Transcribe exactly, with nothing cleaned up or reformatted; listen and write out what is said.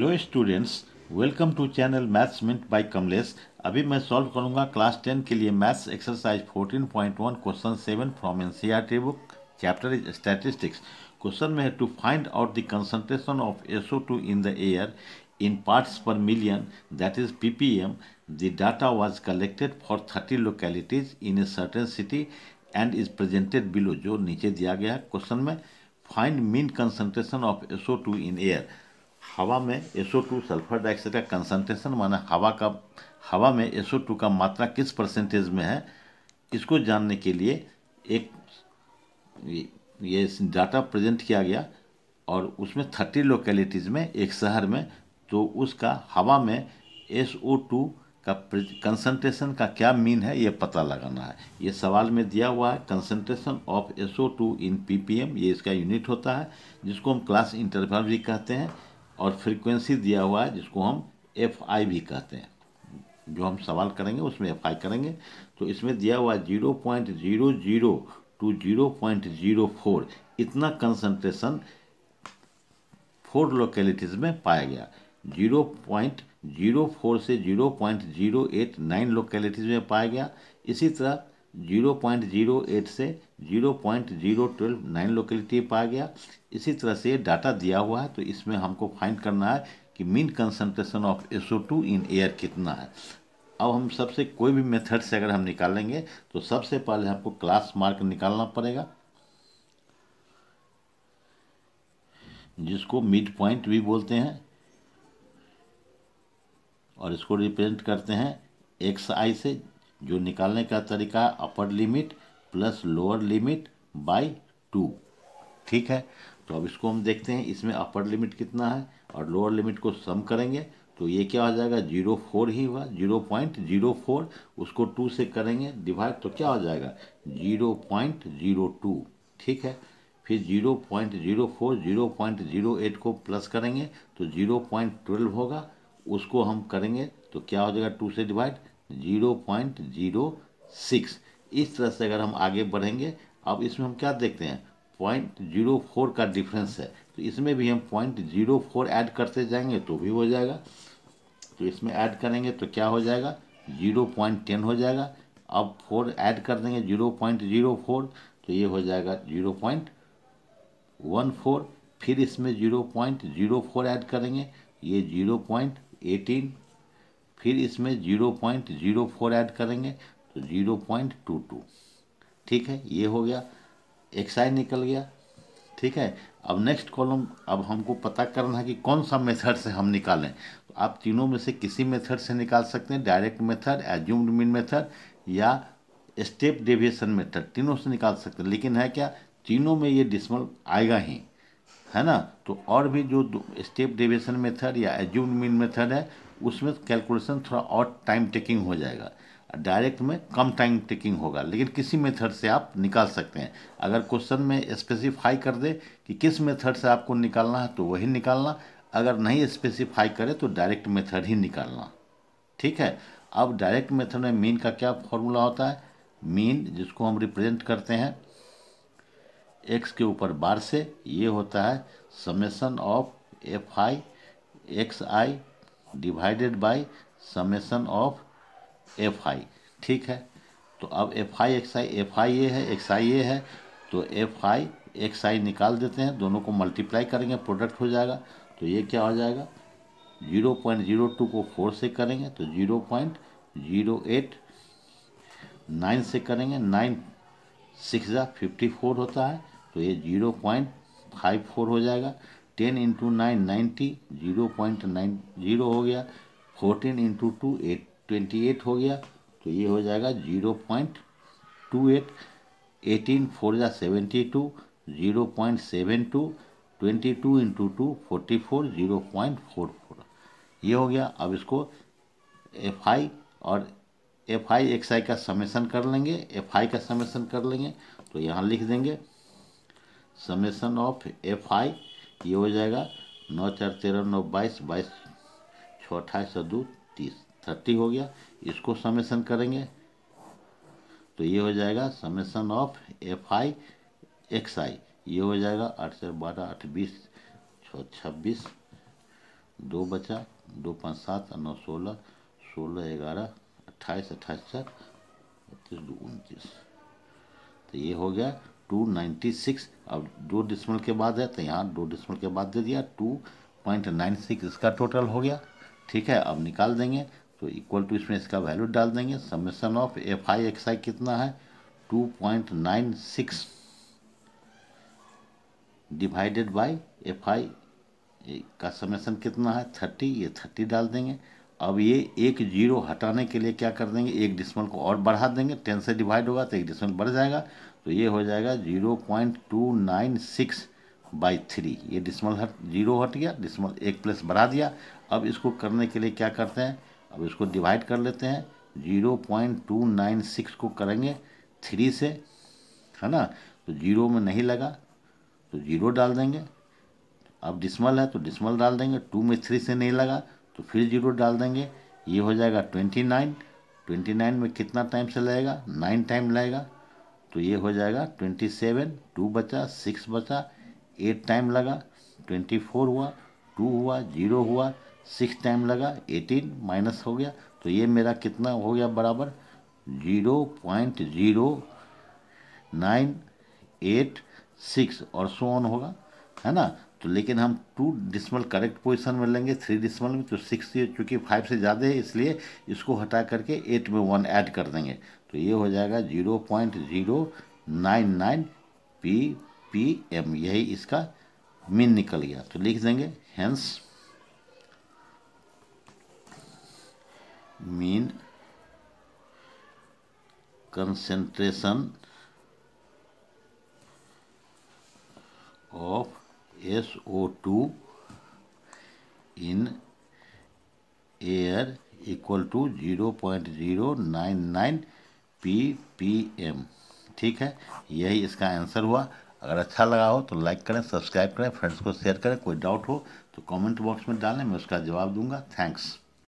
Hello students, welcome to channel maths mint by Kamlesh. अभी मैं solve करूंगा क्लास टेन के लिए maths exercise fourteen point one question seven from NCERT book. Chapter is statistics. Question में है to find out the concentration of S O two in the air in parts per million, that is P P M. The data was collected for thirty localities in a certain city and is presented below. जो नीचे दिया गया है question में, find mean concentration of S O two in air. हवा में S O two sulphur dioxide का concentration माना हवा का हवा में एस ओ टू का मात्रा किस परसेंटेज में है, इसको जानने के लिए एक ये डाटा प्रेजेंट किया गया और उसमें थर्टी लोकेलिटीज़ में एक शहर में, तो उसका हवा में एस ओ टू का कंसंट्रेशन का क्या मीन है ये पता लगाना है। ये सवाल में दिया हुआ है concentration of S O two in P P M, ये इसका यूनिट होता है जिसको हम क्लास इंटरवल भी कहते हैं, और फ्रीक्वेंसी दिया हुआ है जिसको हम एफ आई भी कहते हैं। जो हम सवाल करेंगे उसमें एफ आई करेंगे। तो इसमें दिया हुआ है zero point zero zero two zero point zero four, इतना कंसंट्रेशन फोर लोकेलिटीज़ में पाया गया। जीरो पॉइंट जीरो फोर से zero point zero eight nine localities में पाया गया। इसी तरह जीरो पॉइंट जीरो एट से zero point zero twelve nine locality पाया गया। इसी तरह से ये डाटा दिया हुआ है, तो इसमें हमको फाइंड करना है कि mean concentration of S O two in air कितना है। अब हम सबसे कोई भी मेथड से अगर हम निकालेंगे तो सबसे पहले हमको क्लास मार्क निकालना पड़ेगा, जिसको मिड पॉइंट भी बोलते हैं, और इसको रिप्रेजेंट करते हैं एक्स आई से। जो निकालने का तरीका है upper limit plus lower limit by two. ठीक है, तो अब इसको हम देखते हैं। इसमें अपर लिमिट कितना है और लोअर लिमिट को सम करेंगे तो ये क्या हो जाएगा, जीरो फोर ही हुआ, जीरो पॉइंट जीरो फोर। उसको टू से करेंगे डिवाइड तो क्या हो जाएगा, जीरो पॉइंट जीरो टू। ठीक है, फिर zero point zero four zero point zero eight को प्लस करेंगे तो जीरो पॉइंट ट्वेल्व होगा। उसको हम करेंगे तो क्या हो जाएगा, टू से divide zero point zero six. इस तरह से अगर हम आगे बढ़ेंगे। अब इसमें हम क्या देखते हैं, पॉइंट जीरो फोर का डिफरेंस है, तो इसमें भी हम पॉइंट जीरो फोर ऐड करते जाएंगे तो भी हो जाएगा। तो इसमें ऐड करेंगे तो क्या हो जाएगा, जीरो पॉइंट वन जीरो हो जाएगा। अब फोर ऐड कर देंगे जीरो पॉइंट जीरो फोर तो ये हो जाएगा जीरो पॉइंट वन फोर। फिर इसमें zero point zero four add करेंगे, ये जीरो पॉइंट वन एट। फिर इसमें zero point zero four add करेंगे तो जीरो पॉइंट टू टू। ठीक है, ये हो गया, एक्सआई निकल गया। ठीक है, अब नेक्स्ट कॉलम अब हमको पता करना है कि कौन सा मेथड से हम निकालें। तो आप तीनों में से किसी मेथड से निकाल सकते हैं, direct method, assumed mean method या स्टेप डेविएशन मेथड, तीनों से निकाल सकते हैं। लेकिन है क्या, तीनों में ये डिसमल आएगा ही, है ना। तो और भी जो स्टेप डेविएशन मेथड या एज्यूम्ड मीन मेथड है उसमें कैलकुलेशन थोड़ा और टाइम टेकिंग हो जाएगा, डायरेक्ट में कम टाइम टेकिंग होगा। लेकिन किसी मेथड से आप निकाल सकते हैं। अगर क्वेश्चन में स्पेसिफाई कर दे कि किस मेथड से आपको निकालना है तो वही निकालना, अगर नहीं स्पेसिफाई करे तो डायरेक्ट मेथड ही निकालना। ठीक है, अब डायरेक्ट मेथड में मीन का क्या फॉर्मूला होता है, मीन जिसको हम रिप्रेजेंट करते हैं एक्स के ऊपर बार से, ये होता है summation of F I X I divided by summation of F I. ठीक है, तो अब F I X I, F I ये है एक्स आई ये है, तो एफ आई एक्स आई निकाल देते हैं, दोनों को मल्टीप्लाई करेंगे प्रोडक्ट हो जाएगा। तो ये क्या हो जाएगा, जीरो पॉइंट जीरो टू को फोर से करेंगे तो zero point zero eight, nine से करेंगे नाइन सिक्स ज़ा फिफ्टी फोर होता है तो ये जीरो पॉइंट फाइव फोर हो जाएगा। Ten into nine ninety, zero point nine zero हो गया। Fourteen into two eight twenty eight हो गया तो ये हो जाएगा zero point two eight. Eighteen four या seventy two, zero point seven two. Twenty two into two forty four, zero point four four ये हो गया। अब इसको एफ आई और एफ आई एक्स आई का समेसन कर लेंगे, एफ आई का समेसन कर लेंगे तो यहाँ लिख देंगे समेसन ऑफ एफ आई, ये हो जाएगा नौ चार तेरह नौ बाईस, बाईस छः अट्ठाईस दो तीस, थर्टी हो गया। इसको समेसन करेंगे तो ये हो जाएगा summation of F I X I, ये हो जाएगा आठ चार बारह आठ बीस छः छब्बीस दो बचा, दो पाँच सात और नौ सोलह, सोलह ग्यारह अट्ठाईस, अट्ठाईस चार बत्तीस दो उनतीस, तो ये हो गया टू नाइन्टी सिक्स। अब दो डिसमल के बाद है तो यहाँ दो डिसमल के बाद दे दिया टू पॉइंट नाइन सिक्स, इसका टोटल हो गया। ठीक है, अब निकाल देंगे तो इक्वल टू इसमें इसका वैल्यू डाल देंगे। Summation of F I X I कितना है two point nine six divided by F I का समेशन कितना है थर्टी, ये थर्टी डाल देंगे। अब ये एक जीरो हटाने के लिए क्या कर देंगे, एक डिसमल को और बढ़ा देंगे, टेन से डिवाइड होगा तो एक डिसमल बढ़ जाएगा, तो ये हो जाएगा zero point two nine six by three. ये डिसमल हट, जीरो हट गया, डिसमल एक प्लस बढ़ा दिया। अब इसको करने के लिए क्या करते हैं, अब इसको डिवाइड कर लेते हैं, zero point two nine six को करेंगे थ्री से, है ना, तो जीरो में नहीं लगा तो जीरो डाल देंगे। अब डिसमल है तो डिसमल डाल देंगे, टू में थ्री से नहीं लगा तो फिर जीरो डाल देंगे, ये हो जाएगा ट्वेंटी नाइन। ट्वेंटी नाइन में कितना टाइम से लगेगा, नाइन टाइम लगेगा, तो ये हो जाएगा ट्वेंटी सेवन। टू बचा, सिक्स बचा, एट टाइम लगा, ट्वेंटी फोर हुआ, टू हुआ, जीरो हुआ, सिक्स टाइम लगा, एटीन माइनस हो गया, तो ये मेरा कितना हो गया बराबर zero point zero nine eight six और सो ऑन होगा, है ना। तो लेकिन हम टू डिसमल करेक्ट पोजीशन में लेंगे, थ्री डिसमल में तो सिक्स चूँकि फाइव से ज़्यादा है इसलिए इसको हटा करके एट में वन ऐड कर देंगे, तो ये हो जाएगा zero point zero nine nine P P M, यही इसका मीन निकल गया। तो लिख देंगे hence mean concentration of S O two in air equal to zero point zero nine nine P P M. ठीक है, यही इसका आंसर हुआ। अगर अच्छा लगा हो तो लाइक करें, सब्सक्राइब करें, फ्रेंड्स को शेयर करें, कोई डाउट हो तो कमेंट बॉक्स में डालें, मैं उसका जवाब दूंगा। थैंक्स।